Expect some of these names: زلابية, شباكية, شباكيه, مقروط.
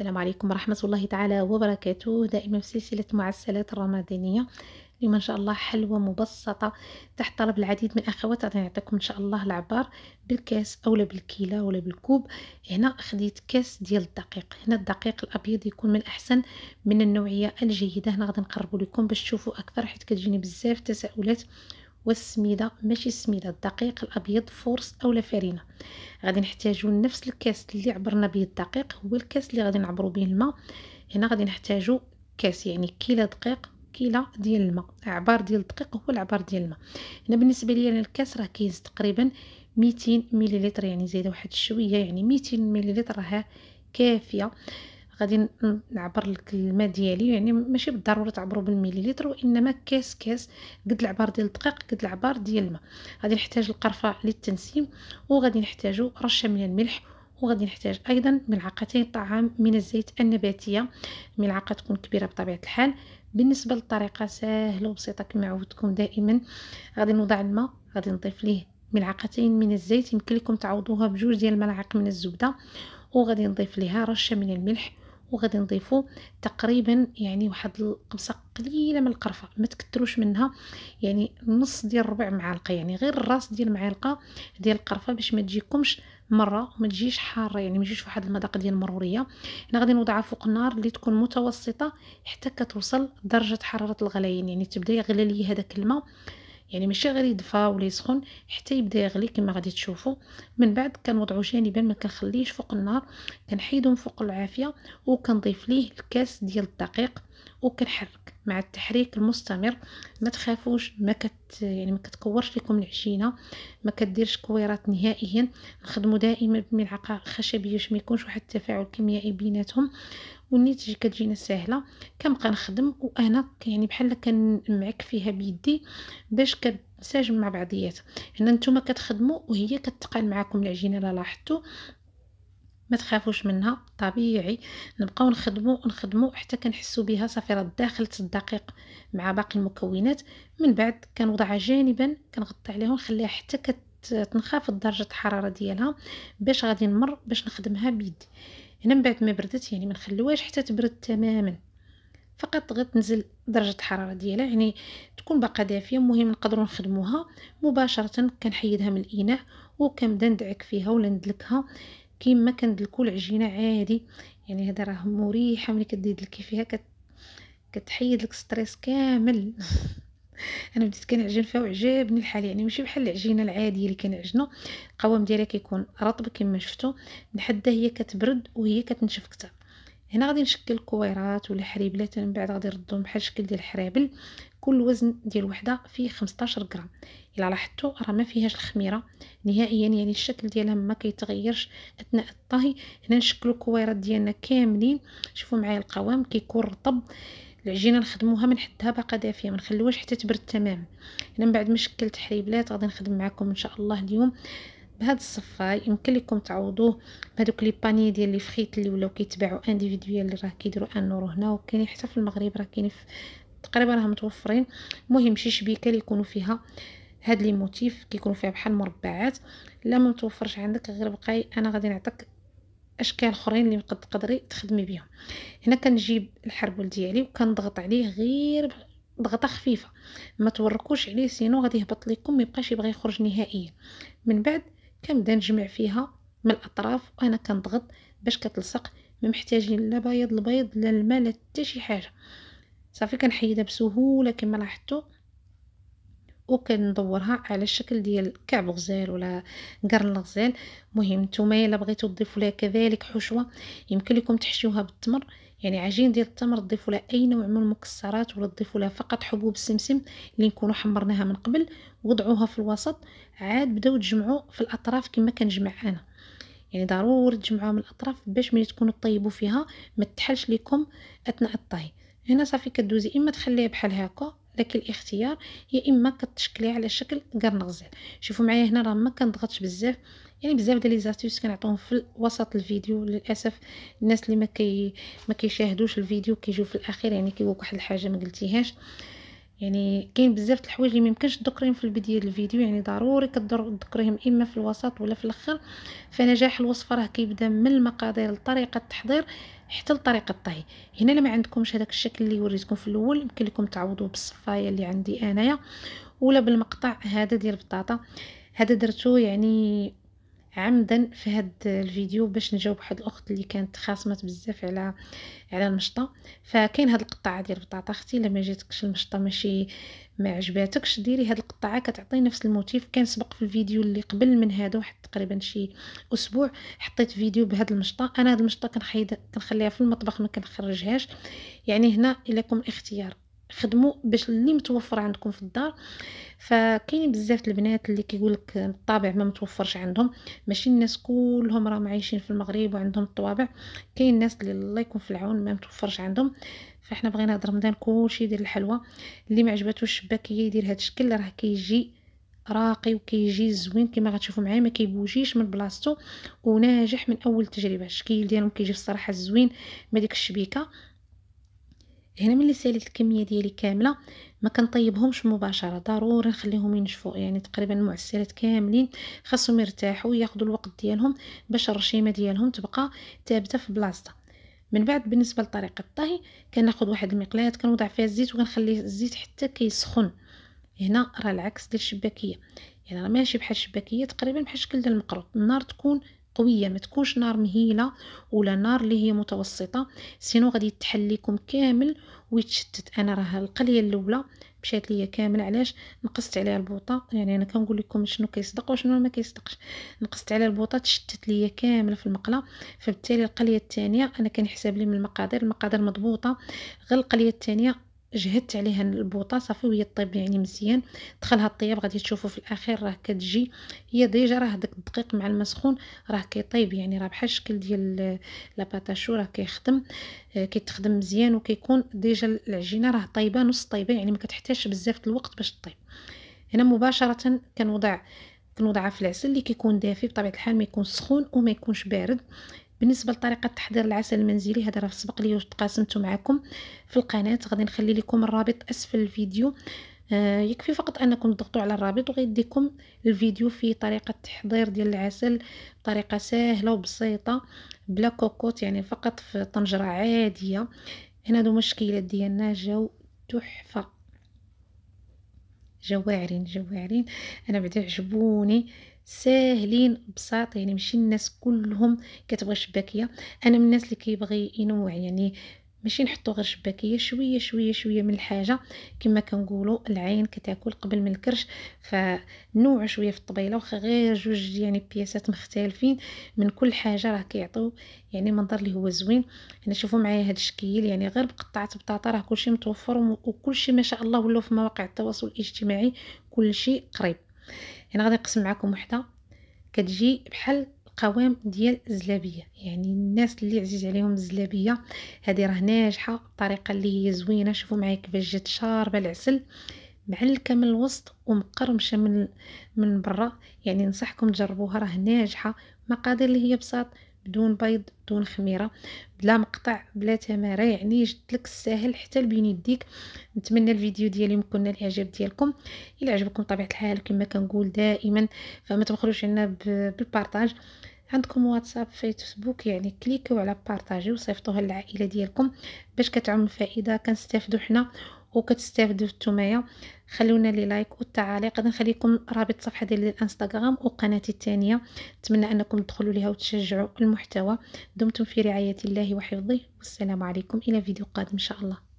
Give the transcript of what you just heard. السلام عليكم ورحمة الله تعالى وبركاته. دائما في سلسلة معسلات الرمضانية، اليوم ان شاء الله حلوة مبسطة تحت طلب العديد من الاخوات. غادي نعطيكم ان شاء الله العبار بالكاس اولا بالكيلة ولا بالكوب. هنا خديت كاس ديال الدقيق، هنا الدقيق الابيض يكون من احسن من النوعية الجيدة. هنا غادي نقربو لكم باش تشوفوا اكثر، حيت كتجيني بزاف تساؤلات. والسميده ماشي السميده، الدقيق الابيض فورس اولا فرينه. غادي نحتاجو نفس الكاس اللي عبرنا به الدقيق، هو الكاس اللي غادي نعبرو به الماء. هنا غادي نحتاجو كاس، يعني كيلة دقيق كيلة ديال الماء. عبار ديال الدقيق هو العبار ديال الماء. هنا بالنسبه لي انا الكاس راه كيز تقريبا 200 مليلتر، يعني زايده واحد شويه، يعني 200 مليلتر راه كافيه. غادي نعبر لك الماء ديالي، يعني ماشي بالضروره تعبروا بالمليلتر، وانما كاس كاس قد العبار ديال الدقيق قد العبار ديال الماء. غادي نحتاج القرفه للتنسيم، وغادي نحتاجو رشه من الملح، وغادي نحتاج ايضا ملعقتين طعام من الزيت النباتيه، ملعقه تكون كبيره بطبيعه الحال. بالنسبه للطريقه سهله وبسيطه كما عودتكم دائما. غادي نوضع الماء، غادي نضيف ليه ملعقتين من الزيت، يمكن لكم تعوضوها بجوج ديال الملاعق من الزبده، وغادي نضيف ليها رشه من الملح، وغادي نضيفو تقريبا يعني واحد القبصه قليله من القرفه، ما تكتروش منها، يعني نص ديال ربع معلقه، يعني غير الراس ديال معلقه ديال القرفه باش ما تجيكمش مره وما تجيش حاره، يعني ما تجيش فواحد المذاق ديال المروريه. هنا غادي نوضعها فوق النار اللي تكون متوسطه حتى كتوصل درجه حراره الغليان، يعني تبدا يغلي لي هذاك الماء، يعني ماشي غير يدفى ولا يسخن، حتى يبدا يغلي كما غادي تشوفوا. من بعد كنوضعو جانبا، ما كنخليهش فوق النار، كنحيدو من فوق العافيه، وكنضيف ليه الكاس ديال الدقيق، وكنحرك مع التحريك المستمر. ما تخافوش، يعني ما كتكورش لكم العجينه، ما كديرش كويرات نهائيا. نخدموا دائما بملعقه خشبيه باش ما يكونش واحد التفاعل كيميائي بيناتهم، والنتيجه كتجينا سهله. كنبقى نخدم وانا يعني بحال كنمعك فيها بيدي باش كتنسجم مع بعضياتها. هنا نتوما كتخدموا وهي كتقال معكم العجينه، لا لاحظتوا ما تخافوش منها، طبيعي. نبقاو نخدموا حتى كنحسوا بها صافي راه داخلت الدقيق مع باقي المكونات. من بعد كنوضعها جانبا، كنغطي عليها ونخليها حتى كتنخفض درجه الحراره ديالها، باش غادي نمر باش نخدمها بيدي. هنا من بعد ما بردت، يعني ما نخليوهاش حتى تبرد تماما، فقط غير تنزل درجه الحراره ديالها، يعني تكون باقا دافيه. المهم نقدروا نخدموها مباشره. كنحيدها من الاناء وكنبدا ندعك فيها ولا ندلكها كيما كندلكوا العجينه عادي، يعني هذا راه مريحه ملي كتدلكي فيها، كتحيد لك ستريس كامل. انا بديت كنعجن فيها وعجبني الحال، يعني ماشي بحال العجينه العاديه اللي كنعجنوا، القوام ديالها كيكون رطب كما شفتوا. لحدا هي كتبرد وهي كتنشف كتر. هنا غادي نشكل كويرات ولا حريبلات، من بعد غادي نردهم بحال الشكل ديال الحرابل. كل وزن ديال وحده فيه 15 غرام. الا لاحظتوا راه ما فيهاش الخميره نهائيا، يعني الشكل ديالها ما كيتغيرش اثناء الطهي. هنا نشكلوا كويرات ديالنا كاملين. شوفوا معايا القوام كيكون رطب، العجينه نخدموها من حدها باقا دافيه، ما نخليوهاش حتى تبرد تماما. هنا من بعد ما شكلت حريبلات، غادي نخدم معكم ان شاء الله اليوم بهذا الصفاي. يمكن لكم تعوضوه بهذوك لي باني ديال لي فخيت اللي ولاو كيتباعوا انديفيدويال، اللي راه كيديروا انورو هنا، وكاين حتى في المغرب راه كاين تقريبا راه متوفرين. المهم شي شبيكه اللي يكونوا فيها هاد لي موتيف، كيكونوا فيها بحال مربعات. لا ما متوفرش عندك غير بقاي، انا غادي نعطيك اشكال اخرين اللي تقدري تخدمي بهم. هنا كنجيب الحربول ديالي وكنضغط عليه غير ضغطه خفيفه، ما توركوش عليه سينو غادي يهبط لكم، ما يبقاش يبغى يخرج نهائيا. من بعد كنبدا نجمع فيها من الاطراف وانا كنضغط باش كتلصق. ما محتاجين لا بيض البيض لا الماء لا حتى شي حاجه، صافي كنحيدها بسهوله كما لاحظتوا، وكندورها على الشكل ديال كعب غزال ولا قرن الغزال. مهم نتوما الا بغيتوا تضيفوا لها كذلك حشوه، يمكن لكم تحشيوها بالتمر، يعني عجين ديال التمر، تضيفوا لها اي نوع من المكسرات، ولا تضيفوا لها فقط حبوب السمسم اللي نكونوا حمرناها من قبل، وضعوها في الوسط. عاد بداو تجمعوا في الاطراف كما كنجمع انا، يعني ضروري تجمعوها من الاطراف باش ملي تكونوا طيبوا فيها ما تحلش لكم اثناء الطهي. هنا صافي كدوزي، اما تخليها بحال هكا لك الاختيار، يا اما كتشكليها على شكل قرن غزال. شوفوا معايا هنا راه ما كنضغطش بزاف، يعني بزاف ديال لي زاتوس كنعطيهم في وسط الفيديو. للاسف الناس اللي ما كيشاهدوش الفيديو كيجيو في الاخير، يعني كيقول واحد الحاجه ما قلتيهاش، يعني كاين بزاف د الحوايج اللي ميمكنش تذكريهم في البدايه ديال الفيديو، يعني ضروري كتذكريهم اما في الوسط ولا في الاخر. فنجاح الوصفه راه كيبدا من المقادير لطريقه التحضير حتى لطريقه الطهي. هنا لما عندكمش هذاك الشكل اللي وريتكم في الاول، يمكن لكم تعوضوه بالصفايه اللي عندي انايا ولا بالمقطع هذا ديال البطاطا. هذا درتو يعني عمدا في هذا الفيديو باش نجاوب واحد الاخت اللي كانت خاصمت بزاف على المشطه. فكاين هاد القطعه ديال البطاطا، اختي لما جاتكش المشطه ماشي ما عجباتكش، ديري هاد القطعه كتعطي نفس الموتيف. كان سبق في الفيديو اللي قبل من هذا واحد تقريبا شي اسبوع حطيت فيديو بهاد المشطه. انا هاد المشطه كنخليها في المطبخ ما كنخرجهاش. يعني هنا لكم الاختيار، خدموا باش اللي متوفر عندكم في الدار. فكاين بزاف البنات اللي كيقول لك الطابع ما متوفرش عندهم، ماشي الناس كلهم راهم عايشين في المغرب وعندهم الطوابع، كاين الناس اللي الله يكون في العون ما متوفرش عندهم. فاحنا بغينا هاد رمضان كلشي يدير الحلوى، اللي ما عجباتوش الشباكيه يدير هاد الشكل راه كيجي راقي وكيجي زوين كما غتشوفوا معايا، ما كيبوجيش من بلاصتو وناجح من اول تجربه. الشكل ديالهم كيجي الصراحه زوين ما ديك الشبيكه. هنا ملي ساليت الكميه ديالي كامله ما كنطيبهمش مباشره، ضروري نخليهم ينشفوا، يعني تقريبا المعسرات كاملين خاصهم يرتاحوا ياخذوا الوقت ديالهم باش الرشيمه ديالهم تبقى ثابته في بلاصتها. من بعد بالنسبه لطريقه الطهي، كناخذ واحد المقلاة كنوضع فيها الزيت وكنخلي الزيت حتى كيسخن. هنا راه العكس ديال الشباكيه، يعني راه ماشي بحال الشباكيه، تقريبا بحال الشكل ديال المقروط. النار تكون قويه، ما تكونش نار مهيله ولا نار اللي هي متوسطه، سينو غادي يتحل لكم كامل ويتشتت. انا راه القليه الاولى مشات ليا كامل، علاش نقصت عليها البوطه. يعني انا كنقول لكم شنو كيصدق وشنو ما كيصدقش، نقصت عليها البوطه تشتت ليا كامله في المقله. فبالتالي القليه الثانيه انا كنحسب لي من المقادير مضبوطه، غير القليه الثانيه جهدت عليها البوطه صافي وهي طيب يعني مزيان دخلها الطياب. غادي تشوفوا في الاخير راه كتجي هي ديجا راه داك الدقيق مع المسخون راه كيطيب، يعني راه بحال الشكل ديال لاباتاشو راه كيخدم كيتخدم مزيان وكيكون ديجا العجينه راه طايبه نص طايبه، يعني ما كتحتاجش بزاف الوقت باش طيب. هنا مباشره كنوضعها في العسل اللي كيكون دافي بطبيعه الحال، ما يكون سخون وما يكونش بارد. بالنسبه لطريقه تحضير العسل المنزلي هذا راه سبق لي وتقاسمته معكم في القناه، غادي نخلي لكم الرابط اسفل الفيديو. يكفي فقط انكم تضغطوا على الرابط وغيديكم الفيديو في طريقه تحضير ديال العسل بطريقه سهله وبسيطه بلا كوكوت، يعني فقط في طنجره عاديه. هنا هادو المشكيلات ديالنا جاو تحفه، جوارين انا بعدا عجبوني، ساهلين بساط، يعني ماشي الناس كلهم كتبغي الشباكيه. انا من الناس اللي كيبغي ينوع، يعني ماشي نحطو غير شباكيه، شويه شويه شويه من الحاجه، كما كنقولوا العين كتاكل قبل من الكرش. فنوع شويه في الطبيله، واخا غير جوج يعني بياسات مختلفين من كل حاجه راه كيعطيو يعني منظر اللي هو زوين. هنا شوفوا معايا هذا الشكل، يعني غير بقطعه بطاطا راه كلشي متوفر وكلشي ما شاء الله، ولاو في مواقع التواصل الاجتماعي كلشي قريب. هنا غادي نقسم معكم وحده كتجي بحال القوام ديال الزلابيه، يعني الناس اللي عزيز عليهم الزلابيه هذه راه ناجحه بطريقه اللي هي زوينه. شوفوا معايا كيفاش جات شاربه العسل معلكه من الوسط ومقرمشه من برا، يعني نصحكم تجربوها راه ناجحه. مقادير اللي هي بساط، بدون بيض بدون خميره بلا مقطع بلا تماره، يعني جبت لك الساهل حتى لبين يديك. نتمنى الفيديو ديالي يكون نال الاعجاب ديالكم، الا عجبكم طبيعه الحال كما كنقول دائما فما تبخلوش عنا بالبارطاج. عندكم واتساب فيسبوك، يعني كليكيو على بارطاجي وصيفطوها للعائله ديالكم باش كتعم الفائده، كنستافدوا حنا وكتستافدوا نتوما. خلونا لي لايك والتعاليق، غادي نخليكم رابط صفحه ديال الانستغرام وقناتي الثانيه، نتمنى انكم تدخلوا ليها وتشجعوا المحتوى. دمتم في رعايه الله وحفظه، والسلام عليكم الى فيديو قادم ان شاء الله.